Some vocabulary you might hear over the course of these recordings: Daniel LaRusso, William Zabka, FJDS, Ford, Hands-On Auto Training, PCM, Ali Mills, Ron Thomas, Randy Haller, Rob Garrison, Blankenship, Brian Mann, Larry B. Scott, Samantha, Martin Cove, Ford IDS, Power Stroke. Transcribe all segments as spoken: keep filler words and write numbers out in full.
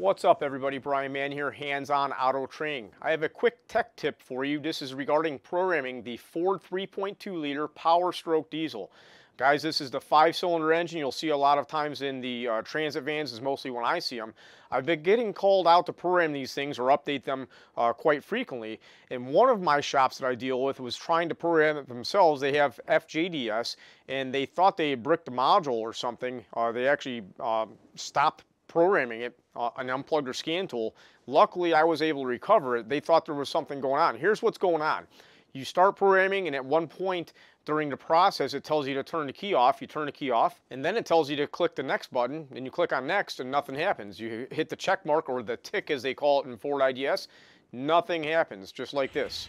What's up everybody, Brian Mann here, Hands-On Auto Training. I have a quick tech tip for you. This is regarding programming the Ford three point two liter Power Stroke diesel. Guys, this is the five-cylinder engine you'll see a lot of times in the uh, transit vans, is mostly when I see them. I've been getting called out to program these things or update them uh, quite frequently. And one of my shops that I deal with was trying to program it themselves. They have F J D S, and they thought they had bricked a module or something. Uh, they actually uh, stopped programming it, uh, an unplugged or scan tool. Luckily, I was able to recover it. They thought there was something going on. Here's what's going on. You start programming, and at one point during the process, it tells you to turn the key off. You turn the key off, and then it tells you to click the next button, and you click on next, and nothing happens. You hit the check mark, or the tick as they call it in Ford I D S. Nothing happens, just like this.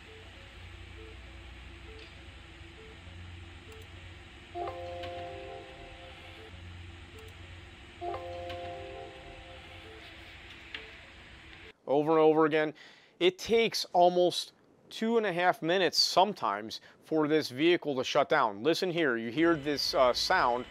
Over and over again. It takes almost two and a half minutes sometimes for this vehicle to shut down. Listen here, you hear this uh, sound.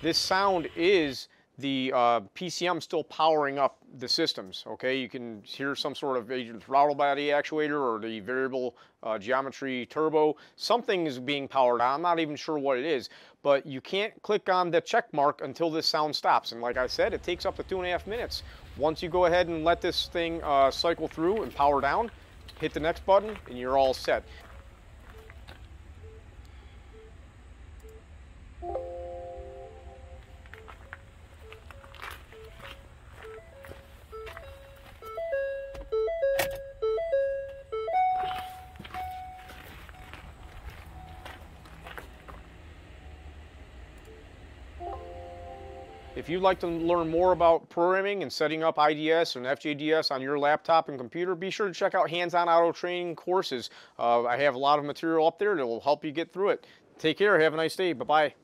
This sound is the uh, P C M still powering up the systems, okay? You can hear some sort of either throttle body actuator or the variable uh, geometry turbo. Something is being powered on. I'm not even sure what it is, but you can't click on the check mark until this sound stops. And like I said, it takes up to two and a half minutes. Once you go ahead and let this thing uh, cycle through and power down, hit the next button, and you're all set. If you'd like to learn more about programming and setting up I D S and F J D S on your laptop and computer, be sure to check out Hands-On Auto Training courses. Uh, I have a lot of material up there that will help you get through it. Take care. Have a nice day. Bye-bye.